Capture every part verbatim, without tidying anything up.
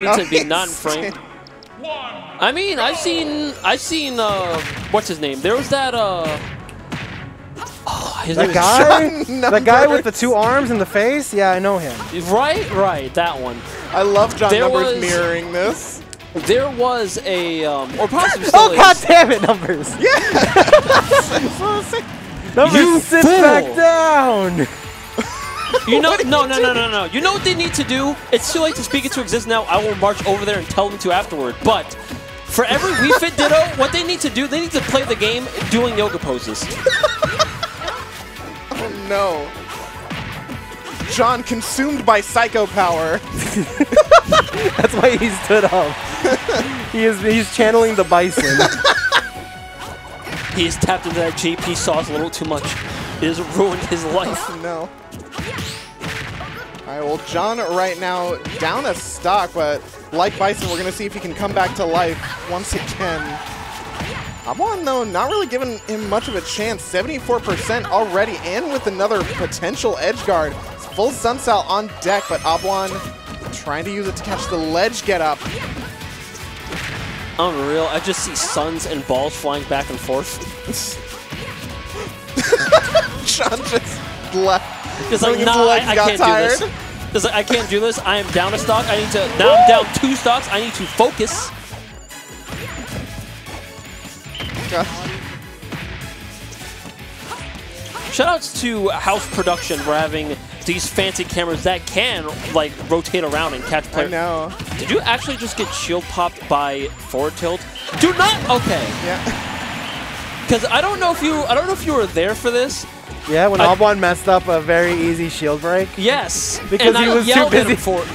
to be not in frame. I mean, I've seen, I've seen, uh, what's his name? There was that, uh, oh, his name guy? The guy with the two arms and the face? Yeah, I know him. Right, right, that one. I love John there Numbers was, mirroring this. There was a, um, or possibly still oh, is. God damn it, Numbers! Yeah! Numbers, you sit fool. Back down! You know, no, no, no, no, no. You know what they need to do? It's too late to speak it to exist now. I will march over there and tell them to afterward. But for every Wii Fit Ditto, what they need to do, they need to play the game doing yoga poses. Oh no. John consumed by Psycho Power. That's why he stood up. He is, he's channeling the Bison. He has tapped into that J P sauce a little too much. It has ruined his life. Oh, no. Alright, well, John right now down a stock, but like Bison, we're going to see if he can come back to life once again. Obwan, though, not really giving him much of a chance. seventy-four percent already, and with another potential edgeguard. Full sunsail on deck, but Obwan trying to use it to catch the ledge get-up. Unreal. I just see suns and balls flying back and forth. John just left. Because like, nah, I, I can't tired. do this. Because like, I can't do this. I am down a stock. I need to. Now I'm down two stocks. I need to focus. God. Shoutouts to House Production for having these fancy cameras that can like rotate around and catch players. I know. Did you actually just get shield popped by forward tilt? Do not. Okay. Yeah. Because I don't know if you. I don't know if you were there for this. Yeah, when I, Obwan messed up a very easy shield break. Yes, because and he was I too busy for it.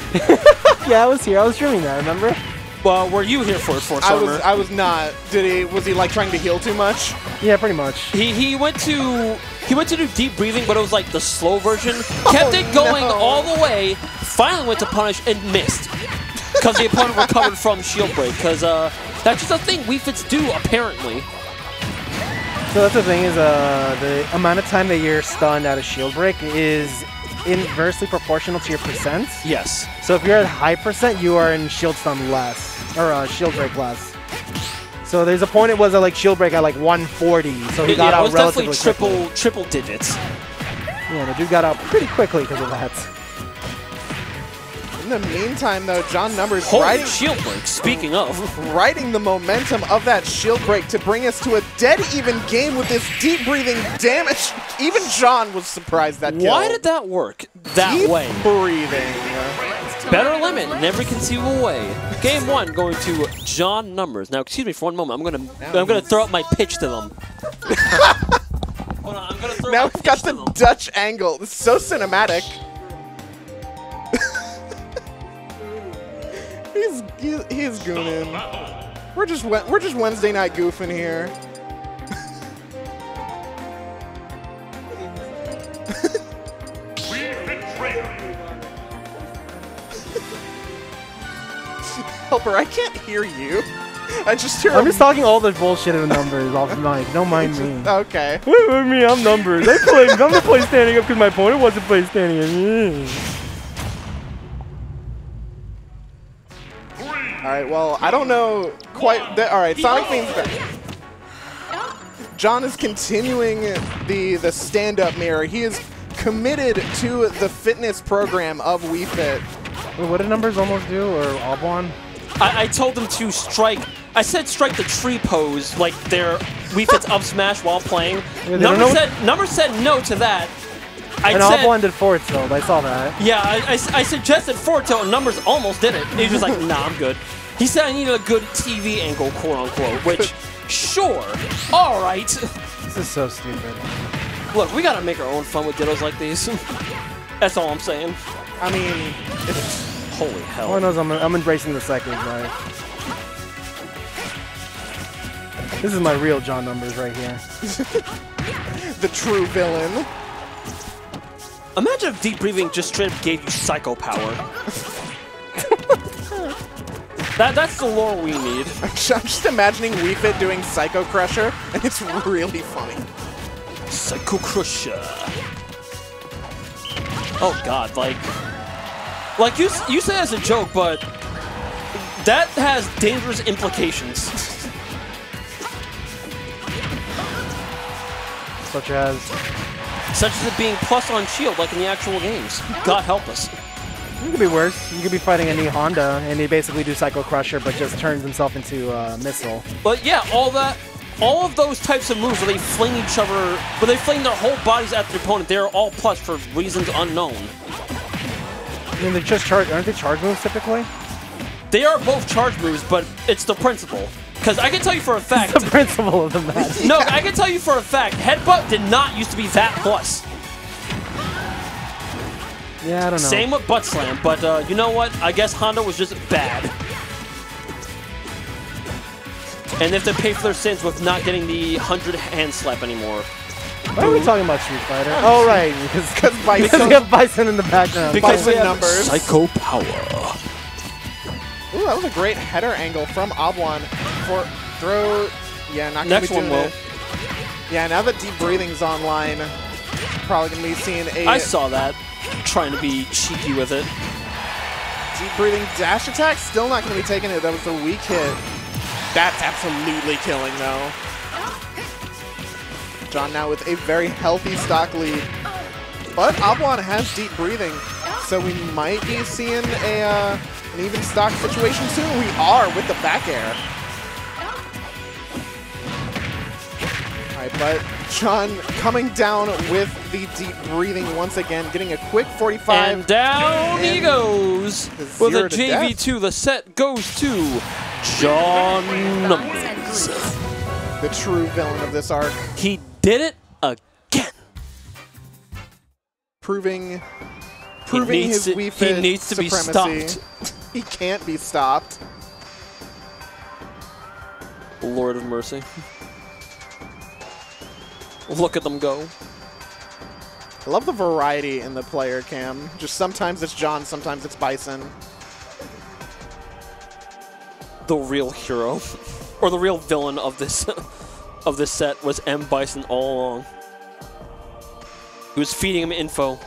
Yeah, I was here. I was streaming that. Remember? Well, were you here for it, FourceArmor? I was. I was not. Did he? Was he like trying to heal too much? Yeah, pretty much. He he went to he went to do deep breathing, but it was like the slow version. Oh, kept it going no. all the way. Finally went to punish and missed because the opponent recovered from shield break. Because uh, that's just a thing Wii Fits do apparently. So that's the thing is uh, the amount of time that you're stunned out of shield break is inversely proportional to your percent. Yes. So if you're at high percent, you are in shield stun less, or uh, shield break less. So there's a point it was at like shield break at like one forty, so he got yeah, out it was relatively triple quickly. triple digits. Yeah, the dude got out pretty quickly because of that. In the meantime, though, John Numbers Holy riding shield break. Speaking of, riding the momentum of that shield break to bring us to a dead even game with this deep breathing damage. Even John was surprised that. Kill. Why did that work that deep way? Breathing. Better limit in every conceivable way. Game one going to John Numbers. Now, excuse me for one moment. I'm gonna now I'm gonna throw up my pitch to them. Hold on, I'm gonna throw now we've got the them. Dutch angle. It's so cinematic. He's he's gooning. We're just we're just Wednesday night goofing here. Helper, I can't hear you. I just hear. I'm just talking all the bullshit of Numbers off the mic. Don't mind me. Okay. Wait, wait, me. I'm Numbers. I play. I'm gonna play standing up because my opponent wants to play standing up. Yeah. All right, well, I don't know quite. All right, Sonicfiend's back. John is continuing the the stand-up mirror. He is committed to the fitness program of Wii Fit. Wait, what did Numbers almost do, or Obwan? I, I told them to strike. I said strike the tree pose, like their Wii Fit's up smash while playing. Yeah, Numbers said, Numbers said no to that. I and Obwan did forward tilt, I saw that. Yeah, I, I, I suggested forward tilt and Numbers almost did it. He was just like, nah, I'm good. He said I needed a good T V angle, quote unquote, which, sure, all right. This is so stupid. Look, we gotta make our own fun with dittos like these. That's all I'm saying. I mean, it's, holy hell. One knows I'm, I'm embracing the second, right? This is my real John Numbers right here. The true villain. Imagine if deep breathing just straight up gave you psycho power. that that's the lore we need. I'm just imagining Wii Fit doing Psycho Crusher, and it's really funny. Psycho Crusher. Oh God, like, like you you say as a joke, but That has dangerous implications. Such as? Such as it being plus on shield, like in the actual games. God help us. You could be worse. You could be fighting any Honda, and he basically do Psycho Crusher, but just turns himself into a uh, missile. But yeah, all that, all of those types of moves where they fling each other, where they fling their whole bodies at their opponent, they are all plus for reasons unknown. I mean, they're just charge. Aren't they charge moves typically? They are both charge moves, but it's the principle. Because I can tell you for a fact, it's the principle of the match. No, I can tell you for a fact, Headbutt did not used to be that plus. Yeah, I don't know. Same with Butt Slam, but uh, you know what? I guess Honda was just bad. And if they pay for their sins with not getting the one hundred hand slap anymore. Why are we talking about Street Fighter? Oh, right. Because Bison. Because we have Bison in the background. Because Bison Numbers. Psycho Power. Ooh, that was a great header angle from Obwan for throw. Yeah, not going to be doing it. Next one will. Yeah, now that deep breathing's online, probably going to be seeing a... I saw that. Trying to be cheeky with it. Deep breathing dash attack, still not going to be taking it. That was a weak hit. That's absolutely killing, though. John now with a very healthy stock lead. But Obwan has deep breathing, so we might be seeing a, uh, an even stock situation soon. We are with the back air. All right, but John coming down with the deep breathing once again, getting a quick forty-five. And down and he goes with a J V two. The set goes to John Numbers, the true villain of this arc. He did it again, proving proving his Wii Fit supremacy. He needs to be stopped. He can't be stopped. Lord of mercy. Look at them go. I love the variety in the player cam. Just sometimes it's John, sometimes it's Bison. The real hero, or the real villain of this of this set was M. Bison all along. He was feeding him info.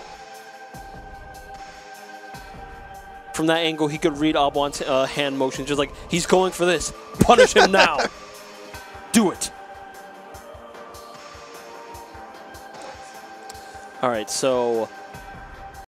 From that angle, he could read Obwan's uh, hand motion, just like, he's going for this. Punish him now. Do it. All right, so